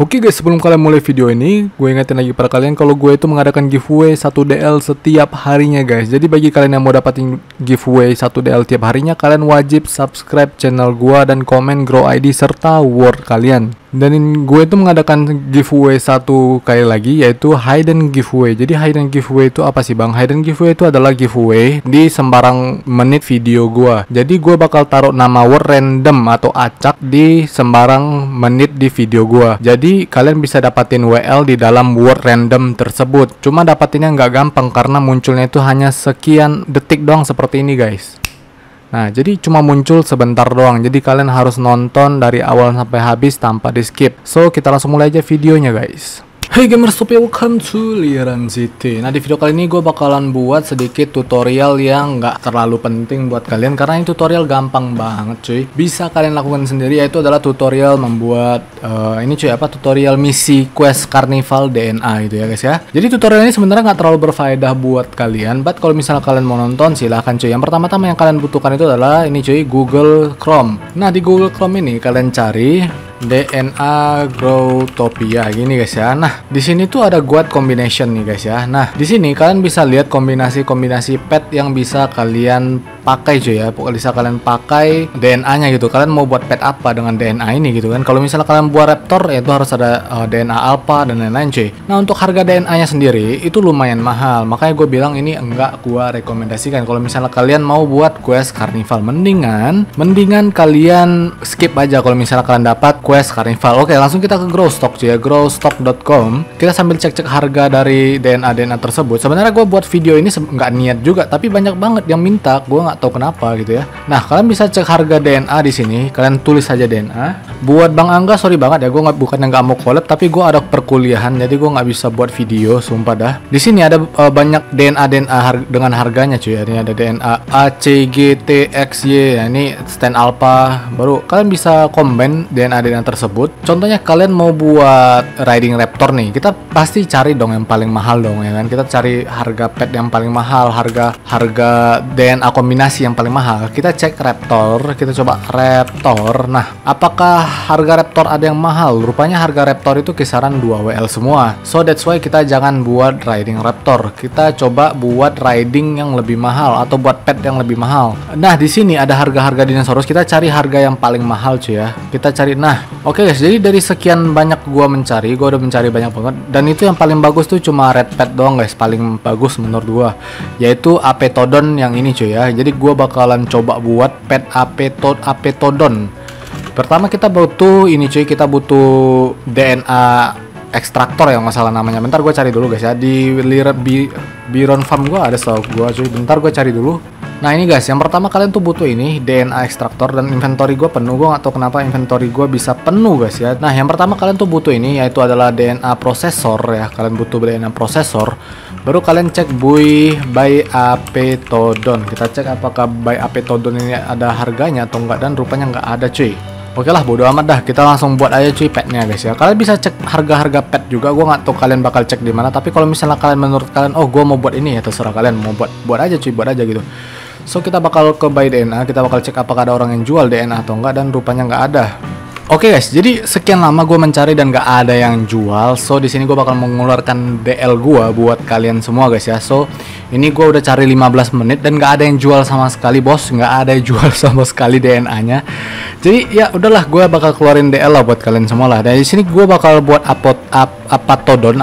Oke guys, sebelum kalian mulai video ini, gue ingetin lagi pada kalian kalau gue itu mengadakan giveaway 1 DL setiap harinya guys. Jadi bagi kalian yang mau dapatin giveaway 1 DL tiap harinya, kalian wajib subscribe channel gue dan komen grow ID serta word kalian. Dan gue itu mengadakan giveaway satu kali lagi, yaitu hidden giveaway. Jadi hidden giveaway itu apa sih bang? Hidden giveaway itu adalah giveaway di sembarang menit video gue. Jadi gue bakal taruh nama word random atau acak di sembarang menit di video gue. Jadi kalian bisa dapatin WL di dalam word random tersebut. Cuma dapatinnya nggak gampang karena munculnya itu hanya sekian detik doang seperti ini guys. Nah, jadi cuma muncul sebentar doang. Jadi kalian harus nonton dari awal sampai habis tanpa di skip. So, kita langsung mulai aja videonya guys. Hey Growtopia, welcome to Liaran GT. Nah, di video kali ini gue bakalan buat sedikit tutorial yang nggak terlalu penting buat kalian, karena ini tutorial gampang banget cuy. Bisa kalian lakukan sendiri, yaitu adalah tutorial membuat ini cuy, apa, tutorial misi quest karnival DNA gitu ya guys ya. Jadi tutorial ini sebenarnya nggak terlalu berfaedah buat kalian, but kalau misalnya kalian mau nonton silahkan cuy. Yang pertama-tama yang kalian butuhkan itu adalah ini cuy, Google Chrome. Nah, di Google Chrome ini kalian cari DNA Growtopia gini guys ya. Nah, di sini tuh ada guard combination nih guys ya. Nah, di sini kalian bisa lihat kombinasi-kombinasi pet yang bisa kalian pakai cuy ya, pokoknya bisa kalian pakai DNA-nya gitu. Kalian mau buat pet apa dengan DNA ini gitu kan. Kalau misalnya kalian buat raptor, ya itu harus ada DNA alpha dan lain-lain cuy. Nah, untuk harga DNA-nya sendiri itu lumayan mahal, makanya gue bilang ini enggak gua rekomendasikan. Kalau misalnya kalian mau buat quest karnival, mendingan kalian skip aja kalau misalnya kalian dapat quest karnival. Oke, langsung kita ke growstock cuy ya, growstock.com. Kita sambil cek-cek harga dari DNA tersebut. Sebenarnya gue buat video ini nggak niat juga, tapi banyak banget yang minta, gue nggak tahu kenapa gitu ya. Nah, kalian bisa cek harga DNA di sini. Kalian tulis saja DNA. Buat Bang Angga, sorry banget ya, gue bukannya nggak mau collab, tapi gue ada perkuliahan, jadi gue nggak bisa buat video, sumpah dah. Di sini ada banyak DNA dengan harganya cuy. Ini ada DNA A, C, G, T, X, Y. Nah, ini stand alpha. Baru kalian bisa komen DNA tersebut. Contohnya kalian mau buat riding raptor nih, kita pasti cari dong yang paling mahal dong ya kan. Kita cari harga pet yang paling mahal, harga DNA kombinasi yang paling mahal. Kita cek raptor, kita coba raptor. Nah, apakah harga raptor ada yang mahal? Rupanya harga raptor itu kisaran 2 WL semua. So that's why kita jangan buat riding raptor. Kita coba buat riding yang lebih mahal atau buat pet yang lebih mahal. Nah, di sini ada harga-harga dinosaurus. Kita cari harga yang paling mahal cuy ya. Kita cari. Nah, oke guys, jadi dari sekian banyak gua udah mencari banyak banget, dan itu yang paling bagus tuh cuma red pet doang guys, paling bagus menurut gua, yaitu Apatodon yang ini cuy ya. Jadi gue bakalan coba buat pet Apatodon. Pertama kita butuh ini cuy, kita butuh DNA ekstraktor ya, nggak salah namanya. Bentar gue cari dulu guys ya, di Biron Farm gue ada stok gue cuy. Bentar gue cari dulu. Nah, ini guys, yang pertama kalian tuh butuh ini DNA ekstraktor, dan inventory gue penuh. Gue nggak tahu kenapa inventory gue bisa penuh guys ya. Nah, yang pertama kalian tuh butuh ini, yaitu adalah DNA processor ya. Kalian butuh DNA processor. Baru kalian cek by Apatodon. Kita cek apakah by Apatodon ini ada harganya atau enggak, dan rupanya nggak ada cuy. Oke lah, bodo amat dah, kita langsung buat aja cuy petnya guys ya. Kalian bisa cek harga-harga pet juga, gue nggak tahu kalian bakal cek di mana. Tapi kalau misalnya kalian, menurut kalian, oh gue mau buat ini ya, terserah kalian mau buat aja cuy, buat aja gitu. So kita bakal ke buy DNA, kita bakal cek apakah ada orang yang jual DNA atau enggak, dan rupanya nggak ada. Oke guys, jadi sekian lama gue mencari dan gak ada yang jual. So di sini gue bakal mengeluarkan DL gue buat kalian semua guys ya. So ini gue udah cari 15 menit dan gak ada yang jual sama sekali bos, nggak ada yang jual sama sekali DNA-nya. Jadi ya udahlah, gue bakal keluarin DL lah buat kalian semua lah. Dan di sini gue bakal buat Apatodon,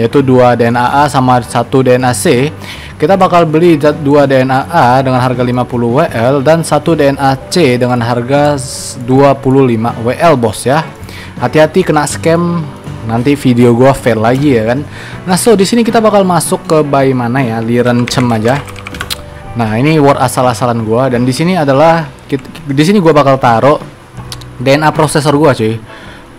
yaitu 2 DNA A sama 1 DNA C. Kita bakal beli 2 DNA A dengan harga 50 WL dan 1 DNA C dengan harga 25 WL bos ya. Hati-hati kena scam, nanti video gua fail lagi ya kan. Nah, so di sini kita bakal masuk ke buy mana ya? Liaran cem aja. Nah, ini word asal-asalan gua, dan di sini adalah gua bakal taruh DNA processor gua cuy.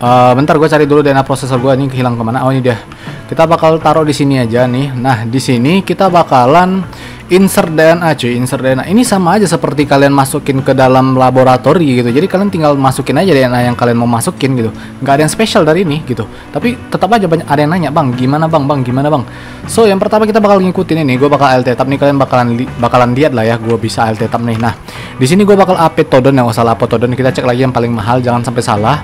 Bentar gue cari dulu DNA processor gue, ini hilang kemana? Oh, ini dia. Kita bakal taruh di sini aja nih. Nah, di sini kita bakalan insert DNA cuy, insert DNA. Ini sama aja seperti kalian masukin ke dalam laboratori gitu. Jadi kalian tinggal masukin aja DNA yang kalian mau masukin gitu. Nggak ada yang spesial dari ini gitu. Tapi tetap aja banyak ada yang nanya, "Bang, gimana Bang? Bang, gimana Bang?" So, yang pertama kita bakal ngikutin ini. Gue bakal alt tab nih, kalian bakalan lihat lah ya, gue bisa alt tab nih. Nah, di sini gue bakal Apatodon, yang salah Apatodon. Kita cek lagi yang paling mahal, jangan sampai salah.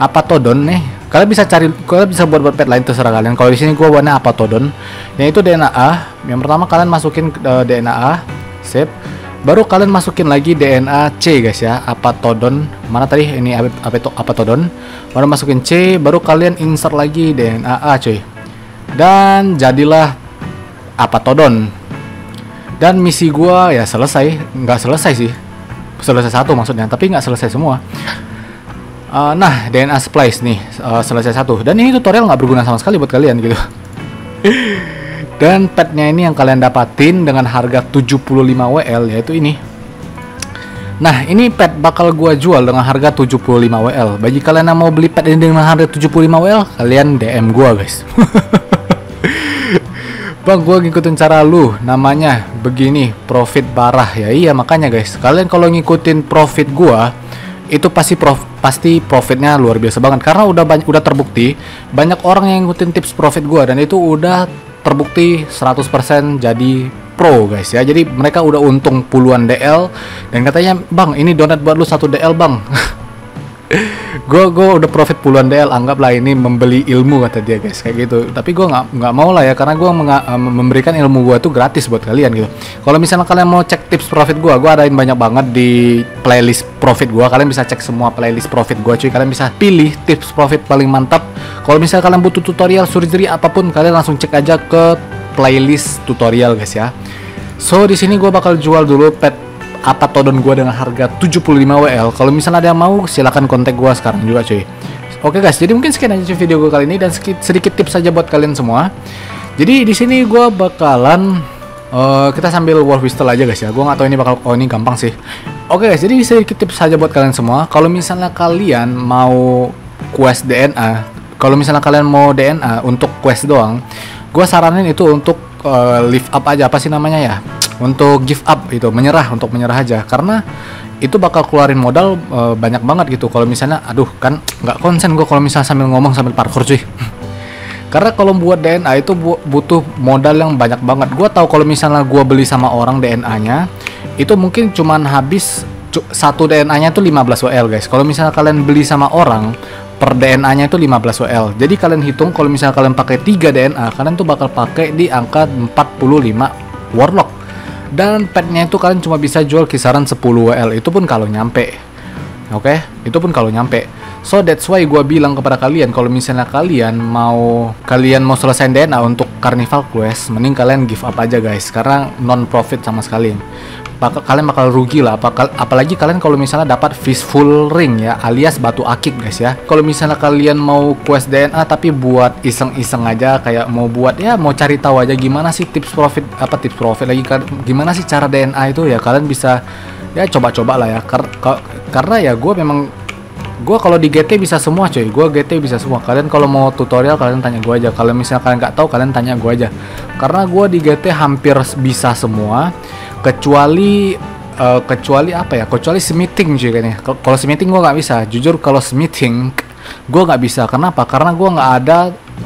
Apatodon nih, Kalian bisa cari, kalian bisa buat pet lain terserah kalian. Kalau di sini gue buatnya Apatodon, yaitu DNA A. Yang pertama kalian masukin DNA A, save. Baru kalian masukin lagi DNA C guys ya, Apatodon. Mana tadi ini Apatodon. Baru masukin C, baru kalian insert lagi DNA A cuy. Dan jadilah Apatodon. Dan misi gue ya selesai, nggak selesai sih. Selesai satu maksudnya, tapi nggak selesai semua. Nah, DNA splice nih selesai satu, dan ini tutorial nggak berguna sama sekali buat kalian gitu. Dan petnya ini yang kalian dapatin dengan harga 75 WL yaitu ini. Nah, ini pet bakal gua jual dengan harga 75 WL. Bagi kalian yang mau beli pet ini dengan harga 75 WL, kalian DM gua guys. Bang, gua ngikutin cara lu, namanya begini profit barah ya. Iya makanya guys, kalian kalau ngikutin profit gua itu pasti profitnya luar biasa banget, karena udah terbukti banyak orang yang ngikutin tips profit gua dan itu udah terbukti 100% jadi pro guys ya. Jadi mereka udah untung puluhan DL dan katanya, "Bang, ini donat buat lu 1 DL, Bang." Gue udah profit puluhan DL, anggaplah ini membeli ilmu kata dia guys kayak gitu. Tapi gue nggak mau lah ya, karena gue memberikan ilmu gue tuh gratis buat kalian gitu. Kalau misalnya kalian mau cek tips profit gue adain banyak banget di playlist profit gue. Kalian bisa cek semua playlist profit gue cuy. Kalian bisa pilih tips profit paling mantap. Kalau misalnya kalian butuh tutorial surgery apapun, kalian langsung cek aja ke playlist tutorial guys ya. So di sini gue bakal jual dulu pet Apatodon gue dengan harga 75 WL. Kalau misalnya ada yang mau, silahkan kontak gue sekarang juga cuy. Oke guys, jadi mungkin sekian aja video gue kali ini dan sedikit tips saja buat kalian semua. Jadi di sini gue bakalan kita sambil war whistle aja guys ya. Gue nggak tahu ini bakal, oh ini gampang sih. Oke guys, jadi sedikit tips saja buat kalian semua. Kalau misalnya kalian mau quest DNA, kalau misalnya kalian mau DNA untuk quest doang, gue saranin itu untuk lift up aja, apa sih namanya ya? Untuk give up itu, menyerah, untuk menyerah aja, karena itu bakal keluarin modal banyak banget gitu. Kalau misalnya, aduh kan nggak konsen gue kalau misalnya sambil ngomong sambil parkour cuy. Karena kalau buat DNA itu butuh modal yang banyak banget. Gue tahu kalau misalnya gue beli sama orang DNA-nya itu mungkin cuman habis satu DNA-nya tuh 15 WL guys. Kalau misalnya kalian beli sama orang per DNA-nya itu 15 WL. Jadi kalian hitung kalau misalnya kalian pakai 3 DNA, kalian tuh bakal pakai di angka 45 warlock. Dan petnya itu kalian cuma bisa jual kisaran 10 WL, itu pun kalau nyampe. Oke, itu pun kalau nyampe. So that's why gue bilang kepada kalian, kalau misalnya kalian mau selesaiin DNA untuk Carnival Quest, mending kalian give up aja guys, karena non profit sama sekali. Kalian bakal rugi lah, apalagi kalian kalau misalnya dapat fistful ring ya, alias batu akik guys ya. Kalau misalnya kalian mau quest DNA tapi buat iseng-iseng aja, kayak mau buat ya, mau cari tahu aja gimana sih gimana sih cara DNA itu ya, kalian bisa ya coba-coba lah ya. Karena ya gue kalau di GT bisa semua cuy, gue GT bisa semua. Kalian kalau mau tutorial kalian tanya gue aja, kalau misalnya kalian nggak tahu kalian tanya gue aja, karena gue di GT hampir bisa semua kecuali apa ya, kecuali smithing cuy kayaknya. Kalau smithing gue nggak bisa, jujur kalau smithing gue nggak bisa. Kenapa? Karena gue nggak ada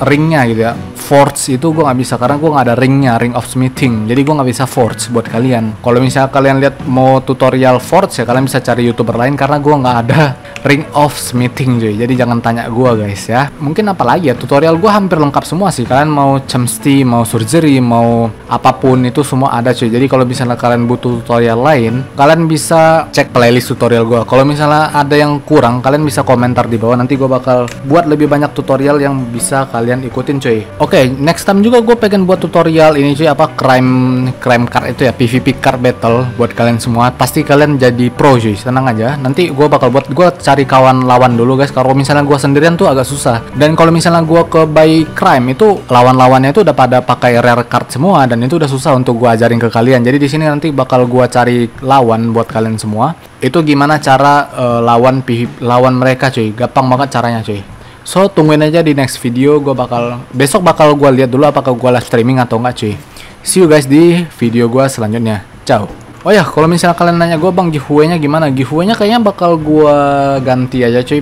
ringnya gitu ya. Forge itu gue nggak bisa karena gue nggak ada ringnya, ring of smithing. Jadi gue nggak bisa forge buat kalian. Kalau misalnya kalian lihat mau tutorial forge ya, kalian bisa cari youtuber lain karena gue nggak ada ring of smithing cuy. Jadi jangan tanya gue guys ya. Mungkin apalagi ya, tutorial gue hampir lengkap semua sih. Kalian mau chemistry, mau surgery, mau apapun itu semua ada cuy. Jadi kalau misalnya kalian butuh tutorial lain, kalian bisa cek playlist tutorial gue. Kalau misalnya ada yang kurang, kalian bisa komentar di bawah. Nanti gue bakal buat lebih banyak tutorial yang bisa kalian ikutin cuy. Oke, next time juga gue pengen buat tutorial ini cuy, apa crime card itu ya, PvP card battle buat kalian semua. Pasti kalian jadi pro cuy, tenang aja. Nanti gue bakal buat, gue cari kawan lawan dulu guys. Kalau misalnya gue sendirian tuh agak susah. Dan kalau misalnya gue ke by crime itu lawan-lawannya itu udah pada pakai rare card semua dan itu udah susah untuk gue ajarin ke kalian. Jadi di sini nanti bakal gue cari lawan buat kalian semua. Itu gimana cara lawan mereka cuy. Gampang banget caranya cuy. So tungguin aja di next video, besok bakal gue lihat dulu apakah gue live streaming atau enggak cuy. See you guys di video gue selanjutnya. Ciao. Oh ya, kalau misalnya kalian nanya gue, "Bang, giveaway-nya gimana?" Giveaway-nya kayaknya bakal gue ganti aja cuy.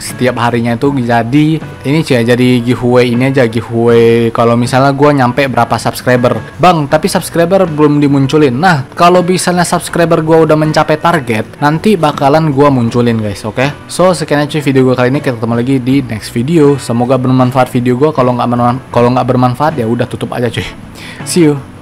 setiap harinya itu jadi ini sih ya, jadi giveaway ini aja, giveaway kalau misalnya gue nyampe berapa subscriber. Bang, tapi subscriber belum dimunculin. Nah, kalau misalnya subscriber gue udah mencapai target, nanti bakalan gue munculin guys, oke? So, sekian aja video gue kali ini, kita ketemu lagi di next video. Semoga bermanfaat video gue, kalau nggak bermanfaat ya udah tutup aja cuy. See you.